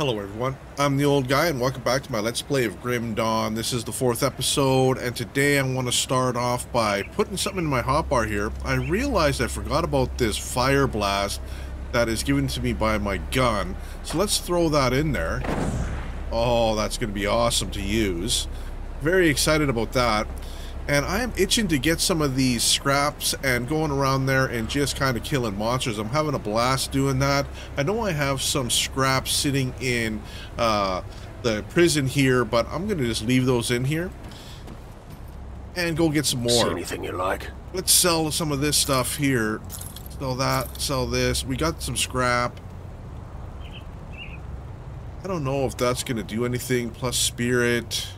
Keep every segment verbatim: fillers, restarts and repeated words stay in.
Hello everyone, I'm the old guy and welcome back to my Let's Play of Grim Dawn. This is the fourth episode and today I want to start off by putting something in my hotbar here. I realized I forgot about this fire blast that is given to me by my gun. So let's throw that in there. Oh, that's going to be awesome to use. Very excited about that. And I am itching to get some of these scraps and going around there and just kind of killing monsters. I'm having a blast doing that. I know I have some scraps sitting in uh, the prison here, but I'm going to just leave those in here and go get some more. See anything you like. Let's sell some of this stuff here. Sell that, sell this. We got some scrap. I don't know if that's going to do anything. Plus spirit.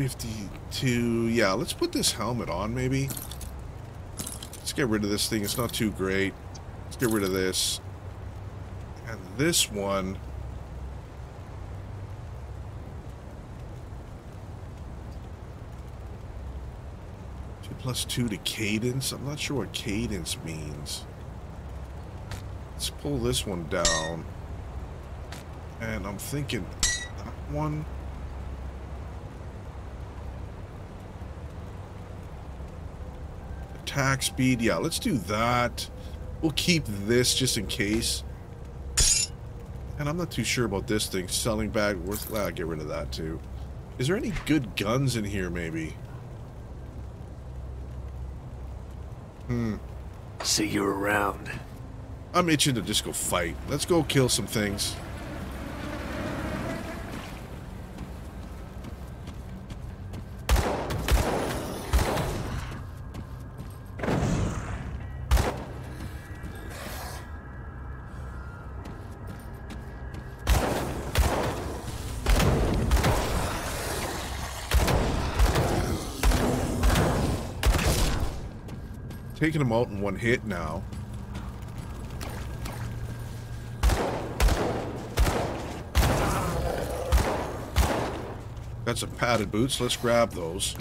fifty-two, yeah, let's put this helmet on, maybe. Let's get rid of this thing, it's not too great. Let's get rid of this. And this one. Two plus two to cadence? I'm not sure what cadence means. Let's pull this one down. And I'm thinking that one. Attack speed, yeah, let's do that. We'll keep this just in case. And I'm not too sure about this thing. Selling bag worth, well, I'll get rid of that too. Is there any good guns in here, maybe? Hmm. See you around. I'm itching to just go fight. Let's go kill some things. Taking them out in one hit now. Got some padded boots. Let's grab those.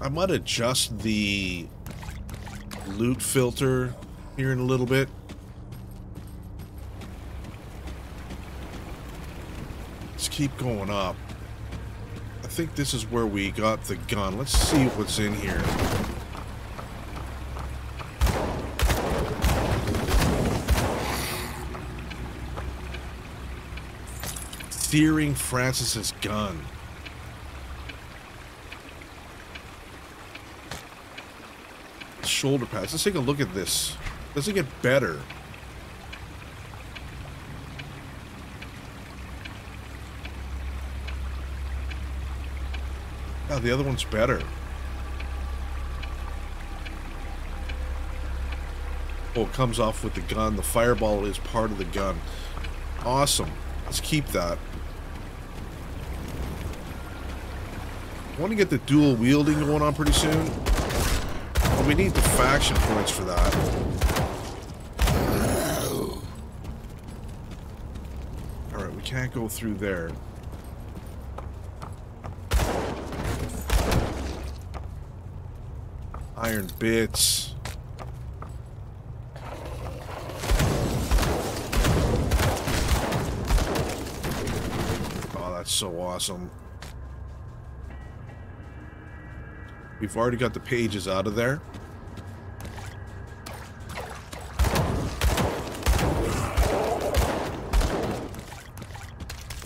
I might adjust the loot filter here in a little bit. Let's keep going up. I think this is where we got the gun. Let's see what's in here. Steering Francis's gun. Shoulder pads. Let's take a look at this. Does it get better? Oh, the other one's better. Oh, it comes off with the gun. The fireball is part of the gun. Awesome. Let's keep that. I want to get the dual wielding going on pretty soon. But we need the faction points for that. Alright, we can't go through there. Iron bits. Oh, that's so awesome. We've already got the pages out of there.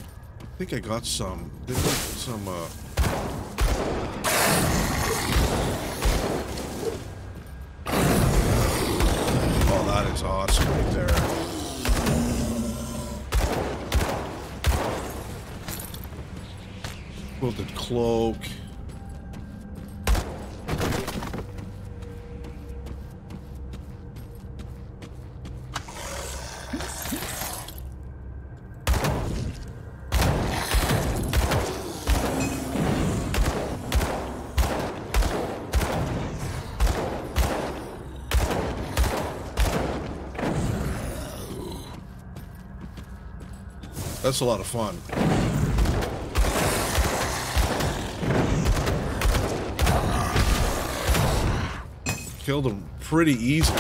I think I got some. Didn't I, some, uh... That's awesome right there. Quilted cloak. That's a lot of fun. Killed him pretty easily.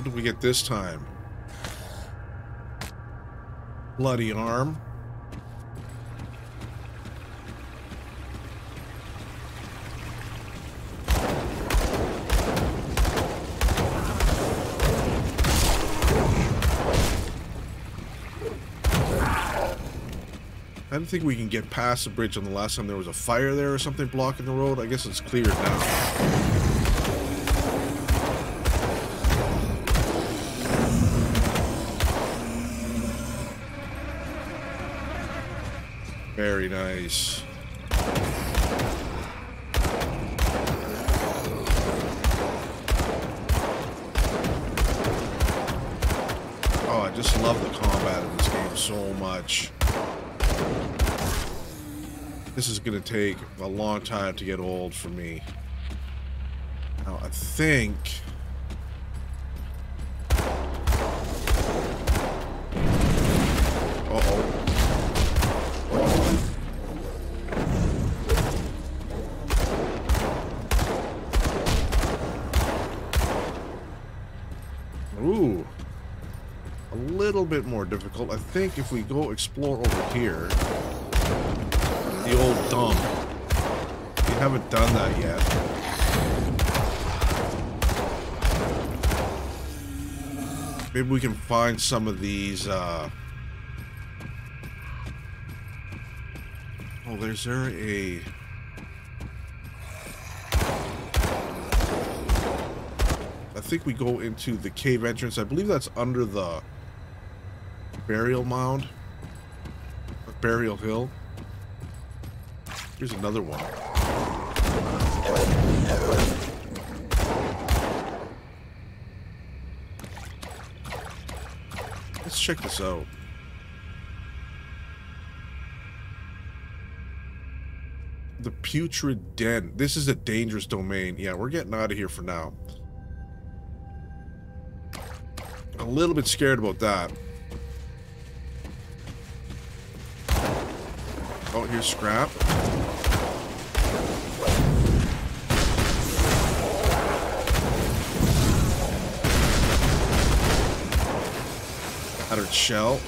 What do we get this time? Bloody arm. I don't think we can get past the bridge on the last time there was a fire there or something blocking the road. I guess it's cleared now. Very nice. Oh, I just love the combat in this game so much. This is going to take a long time to get old for me. Now, I think... Uh-oh. Ooh. A little bit more difficult. I think if we go explore over here... The old dump. We haven't done that yet. Maybe we can find some of these. Uh... Oh, there's there a. I think we go into the cave entrance. I believe that's under the burial mound, burial hill. Here's another one. Let's check this out. The Putrid Den. This is a dangerous domain. Yeah, we're getting out of here for now. I'm a little bit scared about that. Oh, here's scrap. Battered shell.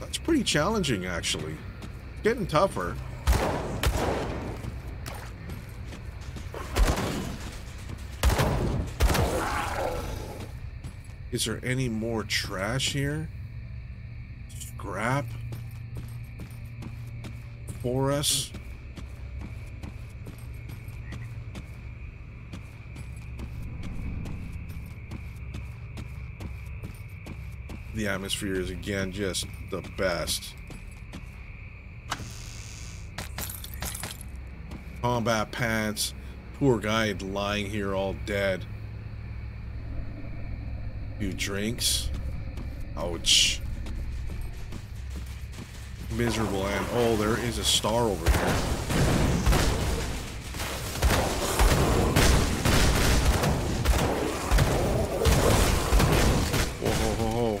That's pretty challenging, actually. It's getting tougher. Is there any more trash here? Scrap for us. The atmosphere is again just the best. Combat pants. Poor guy lying here all dead. Few drinks. Ouch. Miserable. And oh, there is a star over here. Whoa, whoa, whoa, whoa.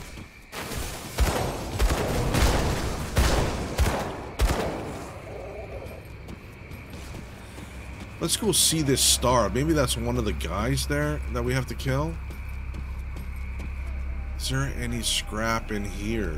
Let's go see this star. Maybe that's one of the guys there that we have to kill. Is there any scrap in here?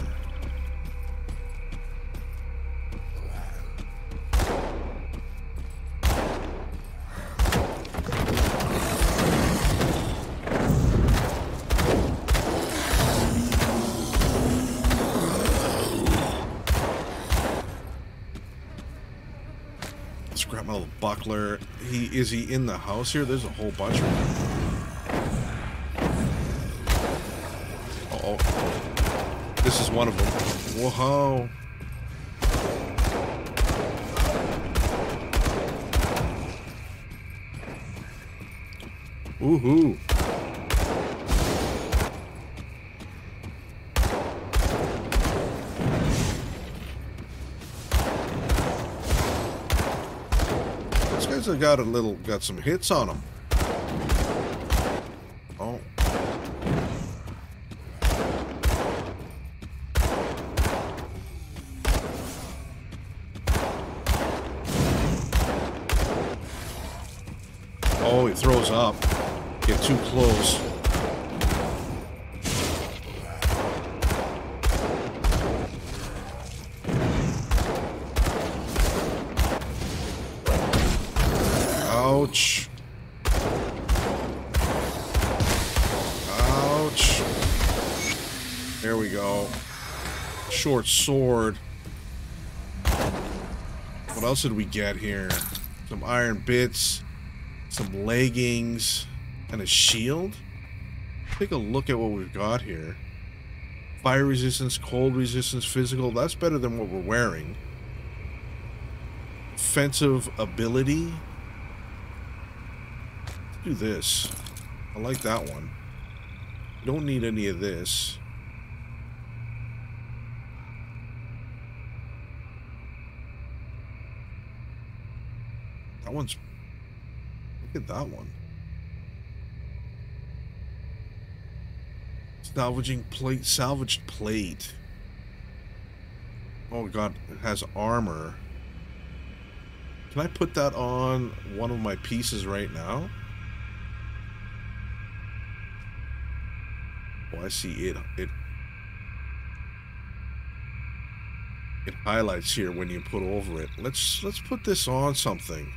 Buckler, he is he in the house here? There's a whole bunch of them. Uh oh, this is one of them. Whoa! Woohoo! I got a little, got some hits on him. Oh. oh, it throws up. Get too close. Ouch. Ouch. There we go. Short sword. What else did we get here? Some iron bits, some leggings, and a shield? Take a look at what we've got here. Fire resistance, cold resistance, physical. That's better than what we're wearing. Offensive ability. Let's do this. I like that one. Don't need any of this. That one's... Look at that one. Salvaging plate. Salvaged plate. Oh god, it has armor. Can I put that on one of my pieces right now? Oh, I see it. It, it highlights here when you put over it. Let's, let's put this on something.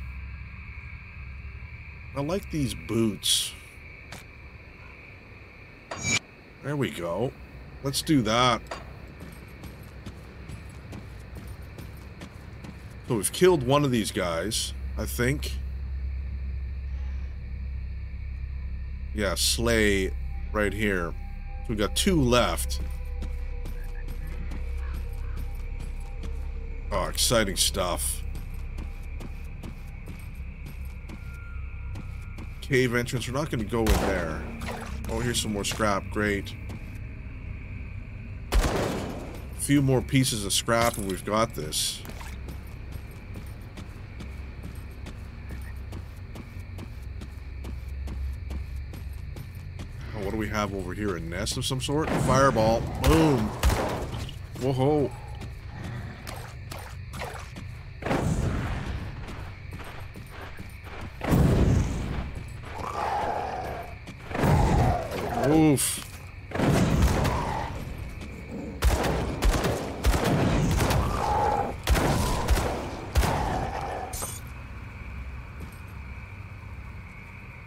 I like these boots. There we go. Let's do that. So we've killed one of these guys, I think. Yeah, slay right here. So we've got two left. Oh, exciting stuff. Cave entrance. We're not going to go in there. Oh, here's some more scrap. Great. A few more pieces of scrap and we've got this. Oh, what do we have over here? A nest of some sort? Fireball. Boom. Whoa-ho. Oof.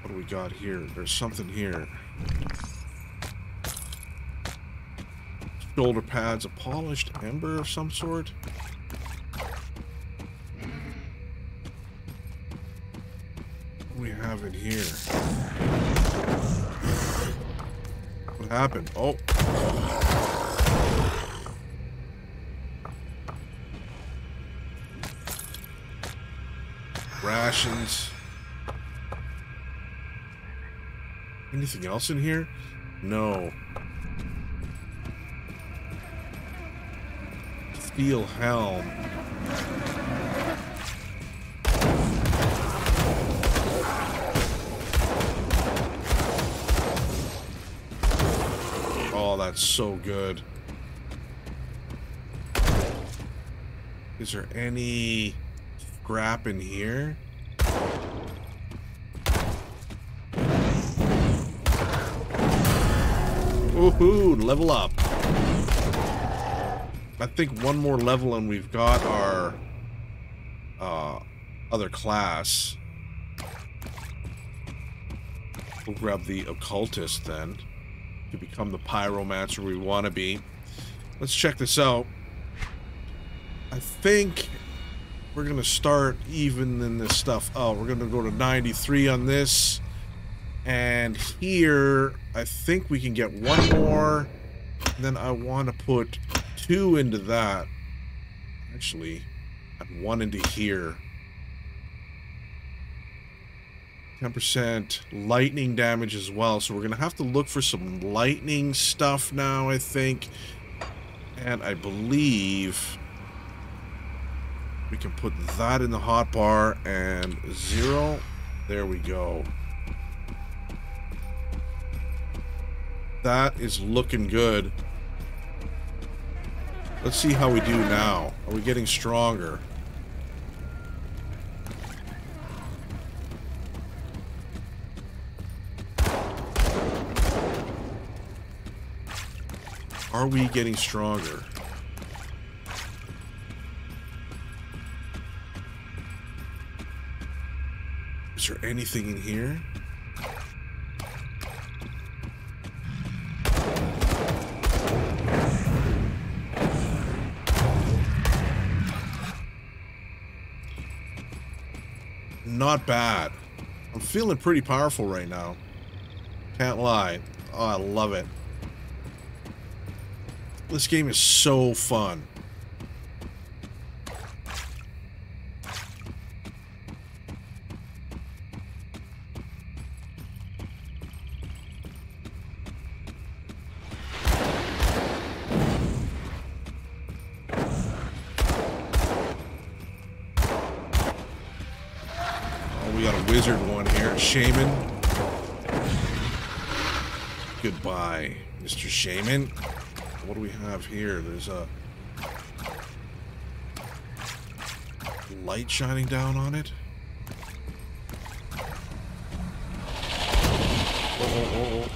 What do we got here? There's something here. Shoulder pads, a polished ember of some sort. What do we have in here? Happened. Oh. Rations. Anything else in here? No. Steel helm. That's so good. Is there any scrap in here? Woohoo! Level up. I think one more level and we've got our uh, other class. We'll grab the Occultist then. To become the Pyromancer we want to be. Let's check this out. I think we're going to start evening this stuff out. We're going to go to ninety-three on this. And here, I think we can get one more. And then I want to put two into that. Actually, and one into here. ten percent lightning damage as well, so we're gonna have to look for some lightning stuff now, I think. And I believe we can put that in the hotbar and zero. There we go. That is looking good. Let's see how we do now. Are we getting stronger? Are we getting stronger? Is there anything in here? Not bad. I'm feeling pretty powerful right now. Can't lie. Oh, I love it. This game is so fun. Shaman. Goodbye, Mister Shaman. What do we have here? There's a light shining down on it. Oh, oh, oh, oh.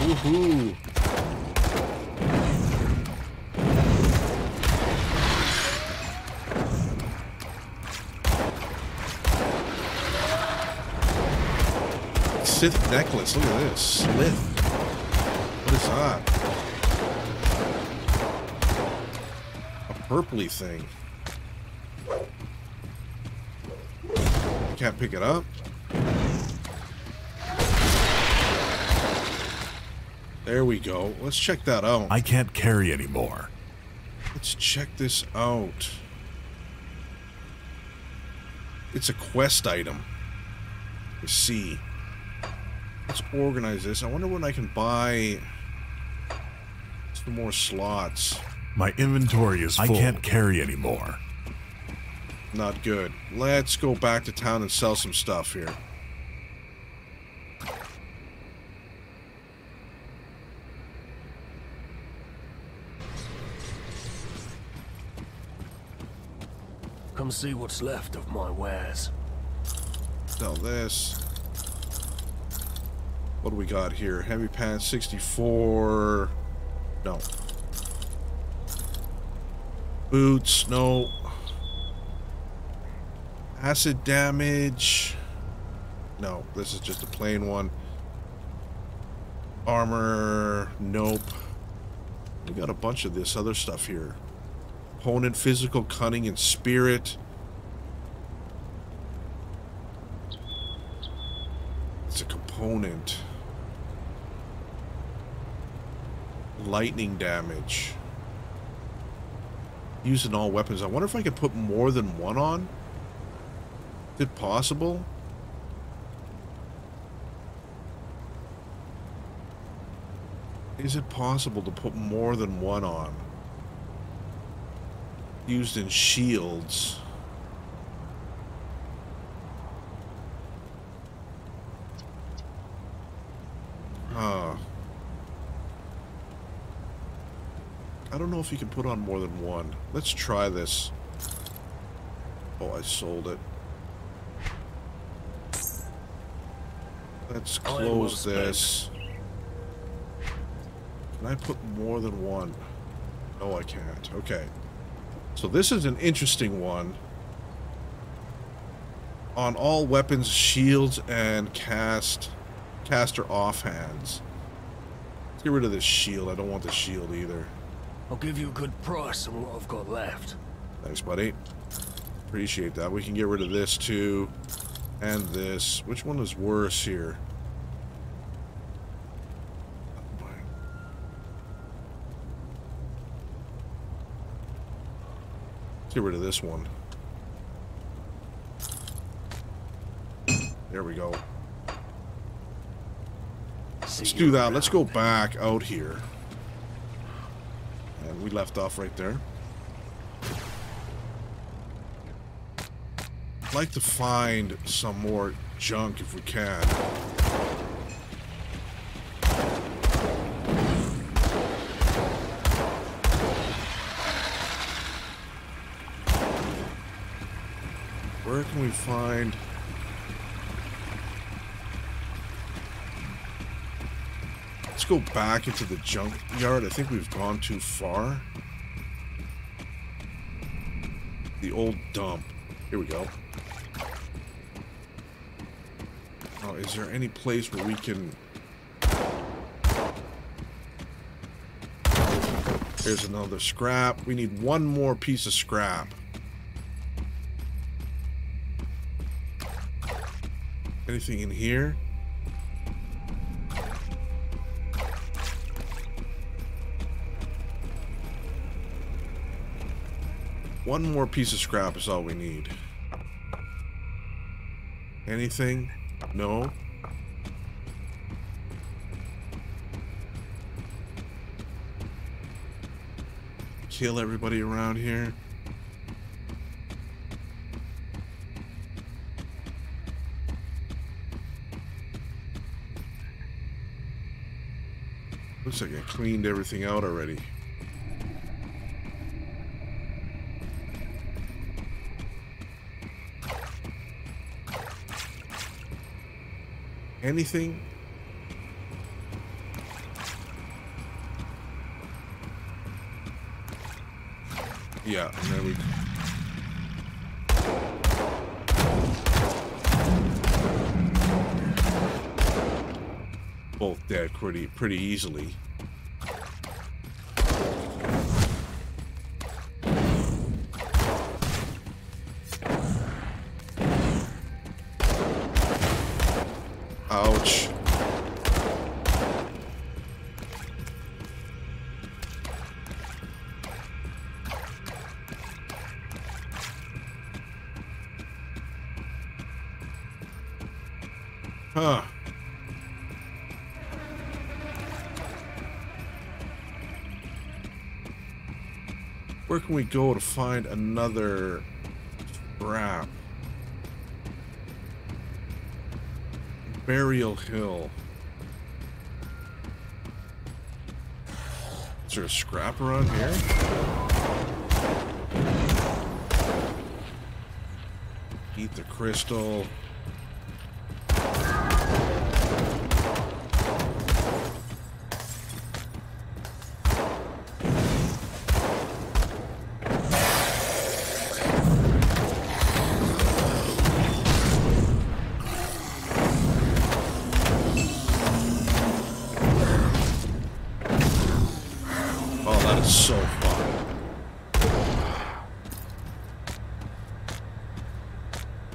Woohoo! Slith necklace, look at this. Slith. What is that? A purpley thing. Can't pick it up. There we go. Let's check that out. I can't carry anymore. Let's check this out. It's a quest item. You see. Let's organize this. I wonder when I can buy some more slots. My inventory is full. I can't carry anymore. Not good. Let's go back to town and sell some stuff here. Come see what's left of my wares. Sell this. What do we got here? Heavy pants, sixty-four. No. Boots, no. Acid damage. No, this is just a plain one. Armor, nope. We got a bunch of this other stuff here. Opponent, physical, cunning, and spirit. It's a component. Lightning damage. Using all weapons. I wonder if I could put more than one on. Is it possible? Is it possible to put more than one on? Used in shields. Huh. I don't know if you can put on more than one. Let's try this. Oh, I sold it. Let's close this. Can I put more than one? No, I can't. Okay. So this is an interesting one. On all weapons, shields, and cast caster offhands. Let's get rid of this shield. I don't want the shield either. I'll give you a good price on what I've got left. Thanks, buddy. Appreciate that. We can get rid of this, too. And this. Which one is worse here? Let's get rid of this one. There we go. Let's do that. Let's go back out here. And we left off right there. I'd like to find some more junk if we can. Where can we find... Let's go back into the junkyard. I think we've gone too far. The old dump. Here we go. Oh, is there any place where we can... Here's another scrap. We need one more piece of scrap. Anything in here? One more piece of scrap is all we need. Anything? No. Kill everybody around here. Looks like I cleaned everything out already. Anything? Yeah, and then we... Both dead pretty, pretty easily. Ouch. Huh. Where can we go to find another scrap? Burial Hill. Is there a scrap around here? Eat the crystal.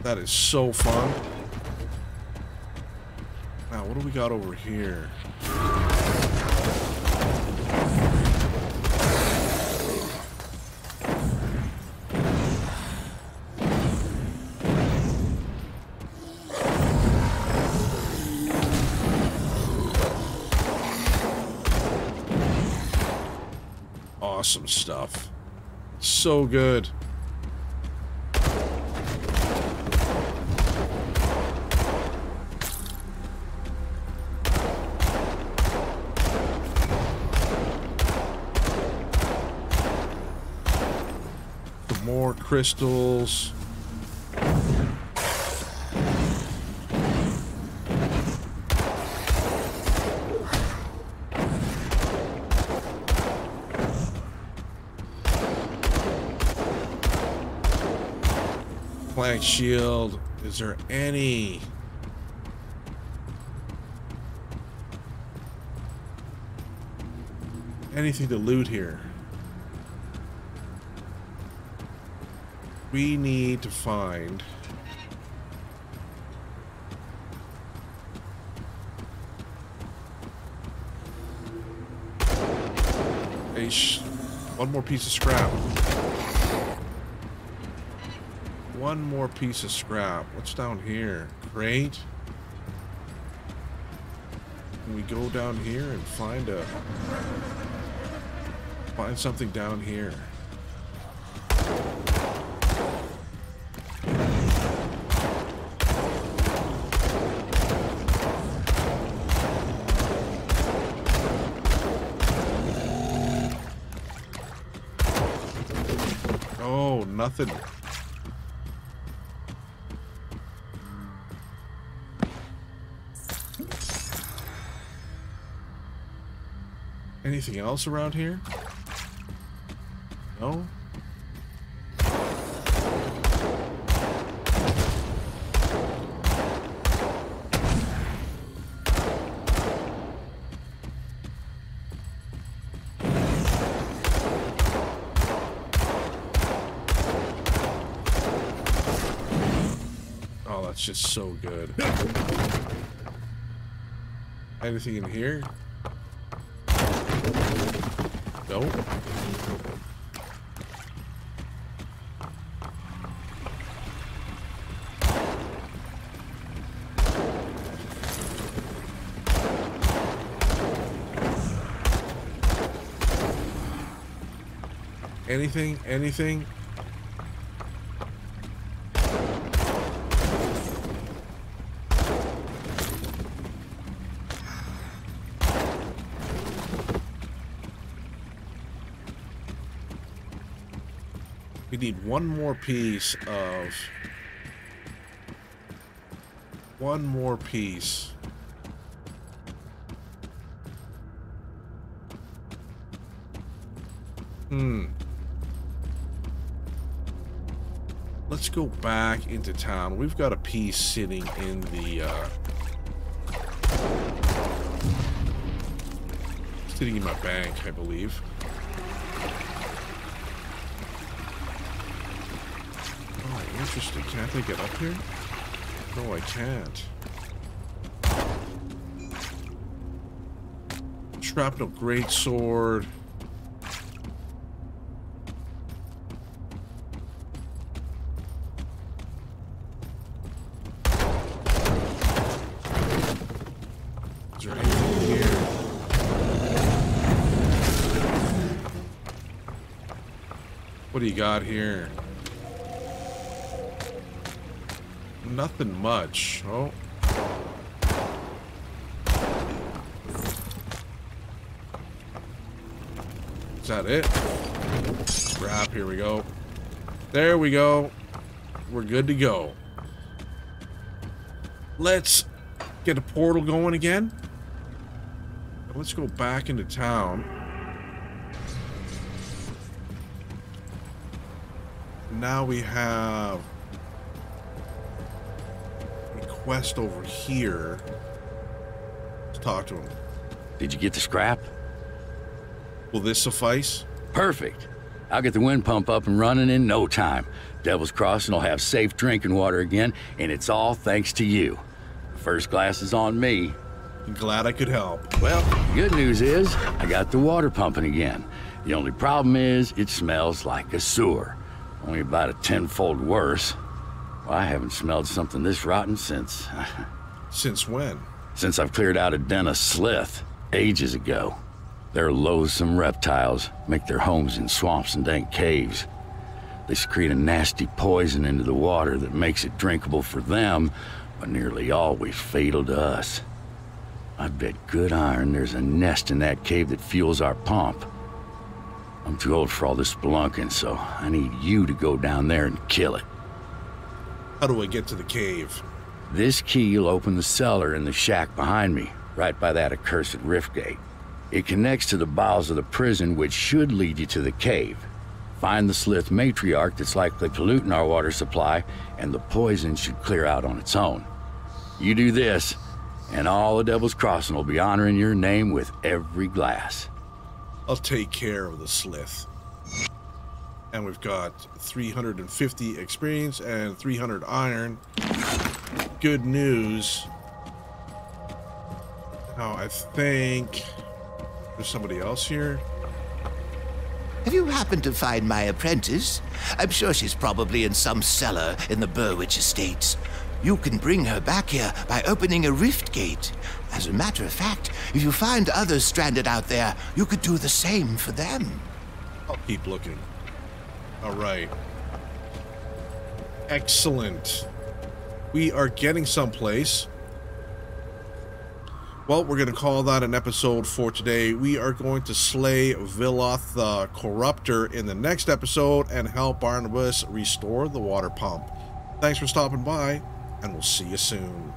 That is so fun. Now, what do we got over here? Awesome stuff. So good. More crystals. Plank shield. Is there any? Anything to loot here? We need to find a sh one more piece of scrap. One more piece of scrap. What's down here? Crate? Can we go down here and find a find something down here? Nothing. Anything else around here? No? It's just so good. Anything in here? Nope. Anything? Anything? We need one more piece of... One more piece. Hmm. Let's go back into town. We've got a piece sitting in the... Uh, sitting in my bank, I believe. Interesting. Can't I get up here? No, I can't. Shrapnel greatsword. Is there anything here? What do you got here? Nothing much. Oh. Is that it? Scrap. Here we go. There we go. We're good to go. Let's get a portal going again. Let's go back into town. Now we have... West over here. Let's talk to him. Did you get the scrap? Will this suffice? Perfect. I'll get the wind pump up and running in no time. Devil's Crossing will have safe drinking water again, and it's all thanks to you. The first glass is on me. I'm glad I could help. Well, the good news is I got the water pumping again. The only problem is it smells like a sewer. Only about a tenfold worse. I haven't smelled something this rotten since... Since when? Since I've cleared out a den of Slith, ages ago. Their loathsome reptiles make their homes in swamps and dank caves. They secrete a nasty poison into the water that makes it drinkable for them, but nearly always fatal to us. I bet good iron there's a nest in that cave that fuels our pump. I'm too old for all this spelunking, so I need you to go down there and kill it. How do I get to the cave? This key'll open the cellar in the shack behind me, right by that accursed rift gate. It connects to the bowels of the prison, which should lead you to the cave. Find the Slith matriarch that's likely polluting our water supply, and the poison should clear out on its own. You do this, and all the Devil's Crossing will be honoring your name with every glass. I'll take care of the Slith. And we've got three hundred fifty experience and three hundred iron. Good news. Now, I think there's somebody else here. Have you happened to find my apprentice? I'm sure she's probably in some cellar in the Burwich Estates. You can bring her back here by opening a rift gate. As a matter of fact, if you find others stranded out there, you could do the same for them. I'll keep looking. All right. Excellent. We are getting someplace. Well, we're going to call that an episode for today. We are going to slay Viloth the Corrupter in the next episode and help Arnus restore the water pump. Thanks for stopping by, and we'll see you soon.